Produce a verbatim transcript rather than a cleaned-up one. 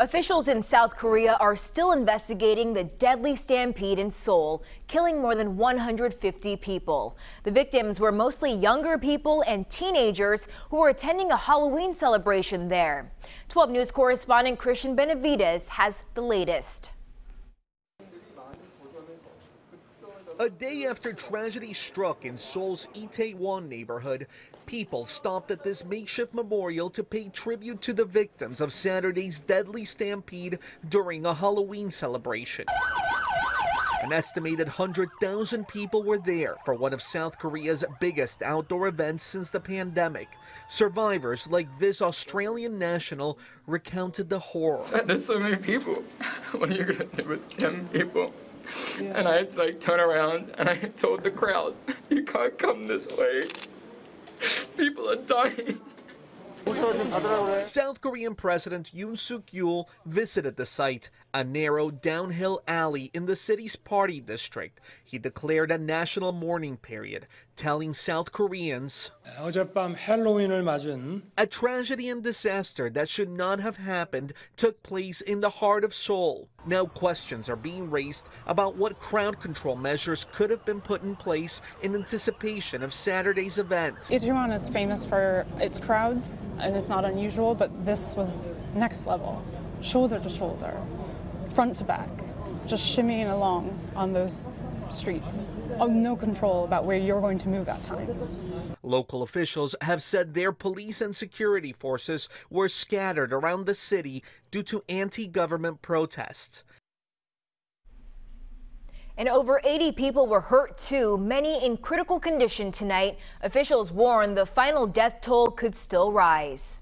Officials in South Korea are still investigating the deadly stampede in Seoul, killing more than one hundred fifty people. The victims were mostly younger people and teenagers who were attending a Halloween celebration there. twelve news correspondent Christian Benavides has the latest. A day after tragedy struck in Seoul's Itaewon neighborhood, people stopped at this makeshift memorial to pay tribute to the victims of Saturday's deadly stampede during a Halloween celebration. An estimated one hundred thousand people were there for one of South Korea's biggest outdoor events since the pandemic. Survivors like this Australian national recounted the horror. There's so many people. What are you going to do with ten people? Yeah. And I had to like turn around and I told the crowd, you can't come this way. People are dying. South Korean President Yoon Suk-yeol visited the site, a narrow downhill alley in the city's party district. He declared a national mourning period, telling South Koreans, a tragedy and disaster that should not have happened took place in the heart of Seoul. Now questions are being raised about what crowd control measures could have been put in place in anticipation of Saturday's event. Itaewon is famous for its crowds, and it's not unusual, but this was next level, shoulder to shoulder, front to back, just shimmying along on those streets. Oh, no control about where you're going to move at times. Local officials have said their police and security forces were scattered around the city due to anti-government protests. And over eighty people were hurt too, many in critical condition tonight. Officials warn the final death toll could still rise.